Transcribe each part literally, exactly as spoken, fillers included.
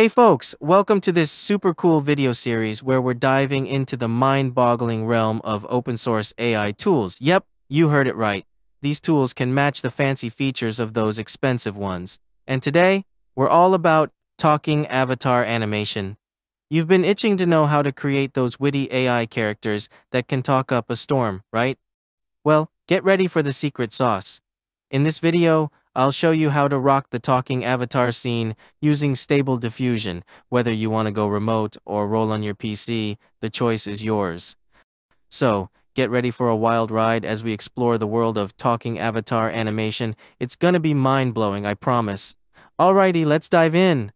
Hey folks, welcome to this super cool video series where we're diving into the mind-boggling realm of open source A I tools. Yep, you heard it right. These tools can match the fancy features of those expensive ones. And today, we're all about talking avatar animation. You've been itching to know how to create those witty A I characters that can talk up a storm, right? Well, get ready for the secret sauce. In this video, I'll show you how to rock the talking avatar scene using Stable Diffusion. Whether you want to go remote or roll on your P C, the choice is yours. So, get ready for a wild ride as we explore the world of talking avatar animation. It's gonna be mind-blowing, I promise. Alrighty, let's dive in.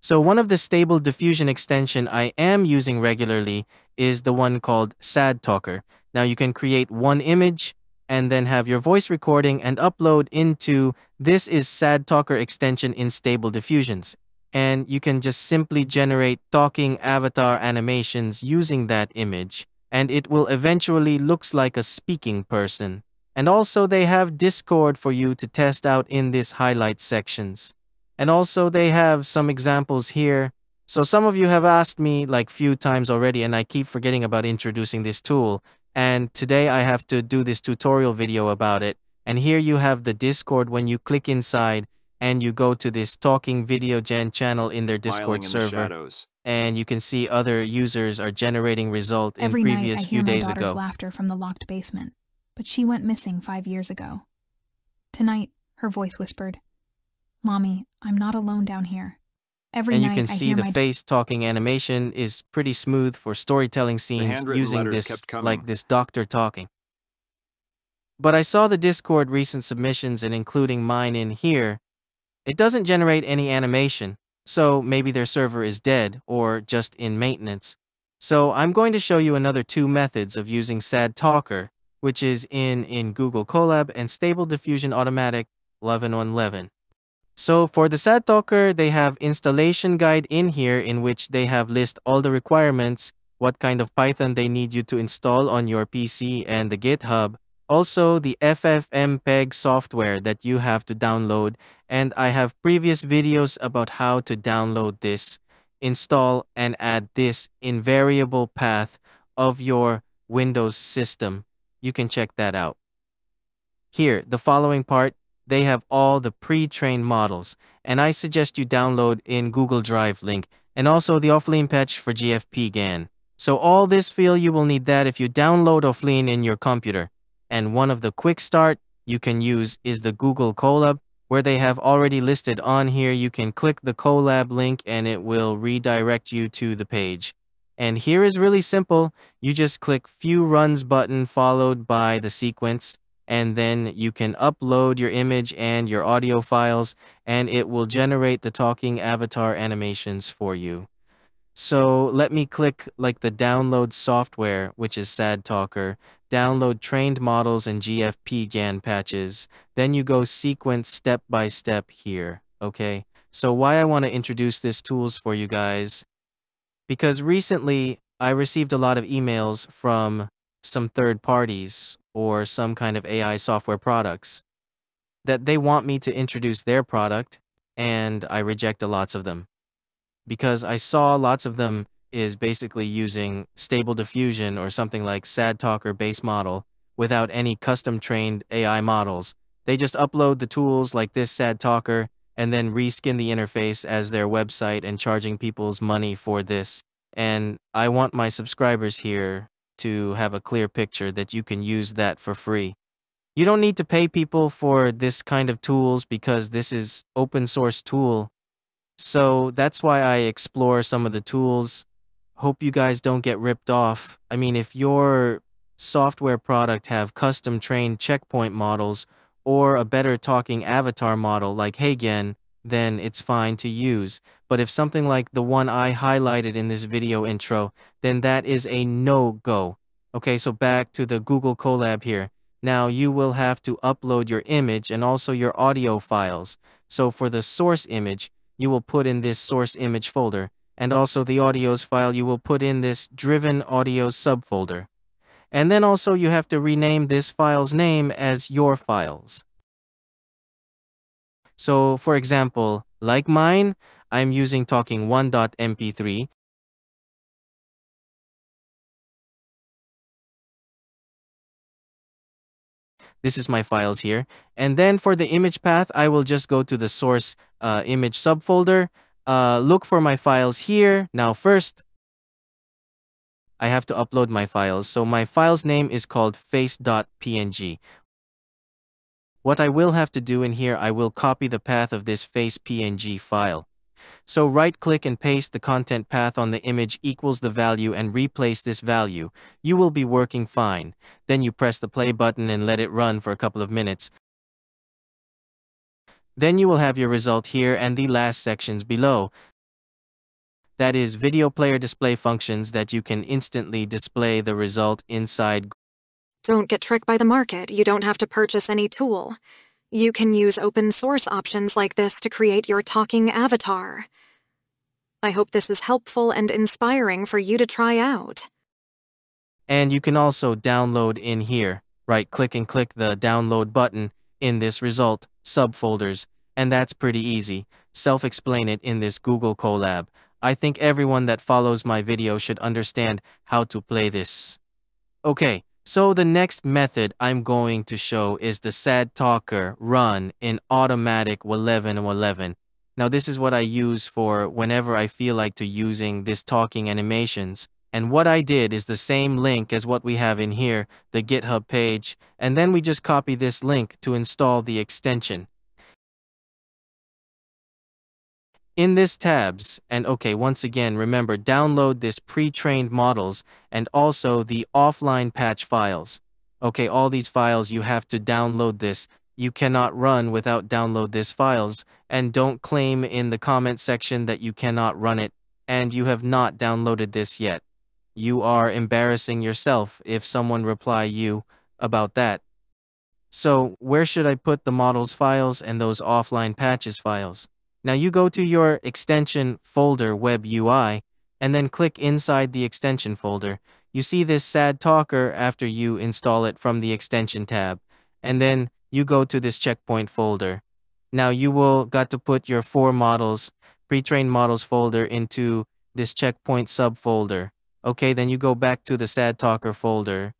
So one of the Stable Diffusion extension I am using regularly is the one called SadTalker. Now you can create one image and then have your voice recording and upload into this is SadTalker extension in Stable Diffusions. And you can just simply generate talking avatar animations using that image, and it will eventually looks like a speaking person. And also they have Discord for you to test out in this highlight sections. And also they have some examples here. So some of you have asked me like few times already and I keep forgetting about introducing this tool. And today I have to do this tutorial video about it. And here you have the Discord when you click inside and you go to this talking video gen channel in their Discord server. And you can see other users are generating result in previous few days ago. Every night I hear my daughter's laughter from the locked basement, but she went missing five years ago. Tonight, her voice whispered, "Mommy, I'm not alone down here." Every and night you can I see the face talking animation is pretty smooth for storytelling scenes using this, like this doctor talking. But I saw the Discord recent submissions and including mine in here. It doesn't generate any animation, so maybe their server is dead or just in maintenance. So I'm going to show you another two methods of using SadTalker, which is in, in Google Colab and Stable Diffusion Automatic eleven eleven. So for the SadTalker, they have installation guide in here in which they have list all the requirements, what kind of Python they need you to install on your P C and the GitHub. Also the FFmpeg software that you have to download, and I have previous videos about how to download this, install and add this in variable path of your Windows system. You can check that out. Here, the following part. They have all the pre-trained models, and I suggest you download in Google Drive link, and also the Offline patch for G F P GAN. So all this feel you will need that if you download Offline in your computer. And one of the quick start you can use is the Google Colab, where they have already listed on here. You can click the Colab link and it will redirect you to the page. And here is really simple. You just click few runs button followed by the sequence. And then you can upload your image and your audio files, and it will generate the talking avatar animations for you. So let me click like the download software, which is SadTalker, download trained models and G F P GAN patches. Then you go sequence step by step here, okay? So why I want to introduce this tools for you guys, because recently I received a lot of emails from some third parties or some kind of A I software products that they want me to introduce their product, and I reject lots of them because I saw lots of them is basically using Stable Diffusion or something like SadTalker base model without any custom trained A I models. They just upload the tools like this SadTalker and then reskin the interface as their website and charging people's money for this. And I want my subscribers here to have a clear picture that you can use that for free. You don't need to pay people for this kind of tools because this is open source tool. So that's why I explore some of the tools. Hope you guys don't get ripped off. I mean, if your software product have custom trained checkpoint models or a better talking avatar model like Heygen, then it's fine to use. But if something like the one I highlighted in this video intro, then that is a no-go. Okay, so back to the Google Colab here. Now you will have to upload your image and also your audio files. So for the source image, you will put in this source image folder, and also the audios file you will put in this driven audio subfolder. And then also you have to rename this file's name as your files. So for example, like mine, I'm using talking one dot M P three. This is my files here. And then for the image path, I will just go to the source uh, image subfolder, uh, look for my files here. Now first, I have to upload my files. So my file's name is called face dot P N G. What I will have to do in here, I will copy the path of this face P N G file. So right-click and paste the content path on the image equals the value and replace this value. You will be working fine. Then you press the play button and let it run for a couple of minutes. Then you will have your result here and the last sections below. That is video player display functions that you can instantly display the result inside. Don't get tricked by the market. You don't have to purchase any tool. You can use open source options like this to create your talking avatar. I hope this is helpful and inspiring for you to try out. And you can also download in here. Right-click and click the download button in this result, subfolders, and that's pretty easy. Self-explain it in this Google Colab. I think everyone that follows my video should understand how to play this. Okay. So the next method I'm going to show is the SadTalker run in Automatic eleven eleven. Now this is what I use for whenever I feel like to using this talking animations. And what I did is the same link as what we have in here, the GitHub page. And then we just copy this link to install the extension. In this tabs, and okay, once again, remember, download this pre-trained models and also the offline patch files. Okay, all these files, you have to download this. You cannot run without download these files, and don't claim in the comment section that you cannot run it, and you have not downloaded this yet. You are embarrassing yourself if someone reply you about that. So, where should I put the models files and those offline patches files? Now you go to your extension folder web U I and then click inside the extension folder. You see this SadTalker after you install it from the extension tab. And then you go to this checkpoint folder. Now you will got to put your four models, pre-trained models folder into this checkpoint subfolder. Okay, then you go back to the SadTalker folder.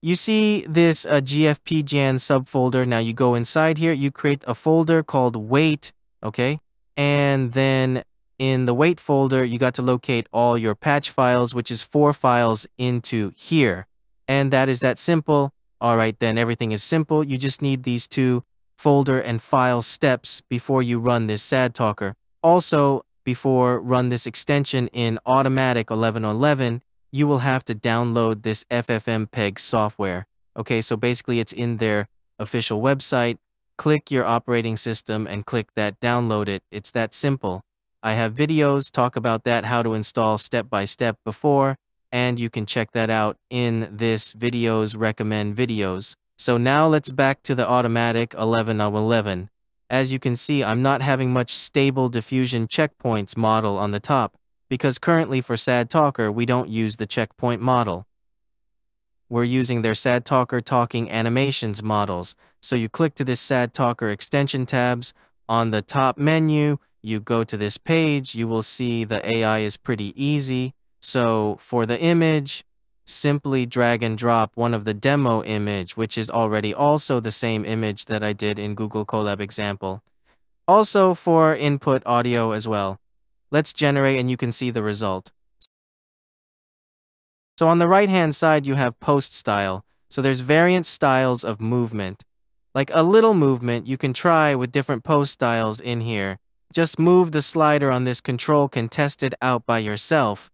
You see this uh, G F P GAN subfolder. Now you go inside here, you create a folder called wait. Okay. And then in the wait folder, you got to locate all your patch files, which is four files into here. And that is that simple. All right, then everything is simple. You just need these two folder and file steps before you run this SadTalker. Also, before run this extension in Automatic eleven eleven, you will have to download this F F mpeg software. Okay, so basically it's in their official website. Click your operating system and click that, download it. It's that simple. I have videos talk about that, how to install step by step before, and you can check that out in this videos recommend videos. So now let's back to the Automatic eleven eleven. As you can see, I'm not having much Stable Diffusion checkpoints model on the top because currently for SadTalker, we don't use the checkpoint model. We're using their SadTalker talking animations models. So you click to this SadTalker extension tabs. On the top menu, you go to this page, you will see the A I is pretty easy. So for the image, simply drag and drop one of the demo image, which is already also the same image that I did in Google Colab example. Also for input audio as well. Let's generate and you can see the result. So on the right-hand side, you have post style. So there's variant styles of movement. Like a little movement, you can try with different post styles in here. Just move the slider on this control can test it out by yourself.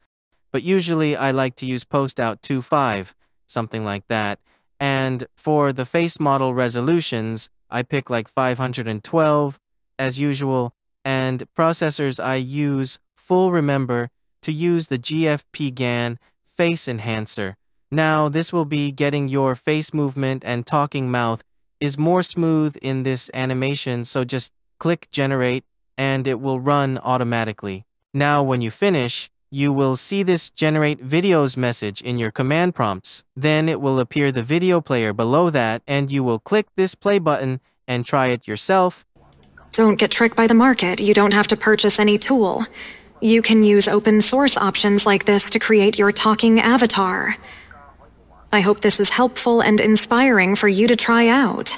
But usually I like to use post out two point five, something like that. And for the face model resolutions, I pick like five hundred twelve as usual. And processors I use full remember to use the G F P GAN face enhancer. Now this will be getting your face movement and talking mouth is more smooth in this animation, so just click generate and it will run automatically. Now when you finish, you will see this generate videos message in your command prompts. Then it will appear the video player below that and you will click this play button and try it yourself. Don't get tricked by the market. You don't have to purchase any tool. You can use open source options like this to create your talking avatar. I hope this is helpful and inspiring for you to try out.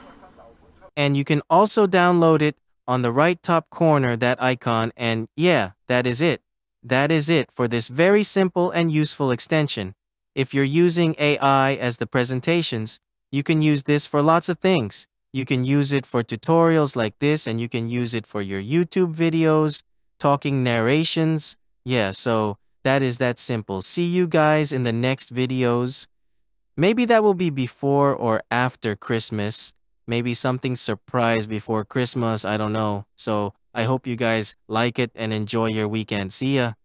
And you can also download it on the right top corner, that icon, and yeah, that is it. That is it for this very simple and useful extension. If you're using A I as the presentations, you can use this for lots of things. You can use it for tutorials like this, and you can use it for your YouTube videos, talking narrations. Yeah, so that is that simple. See you guys in the next videos. Maybe that will be before or after Christmas. Maybe something surprise before Christmas, I don't know. So I hope you guys like it and enjoy your weekend. See ya.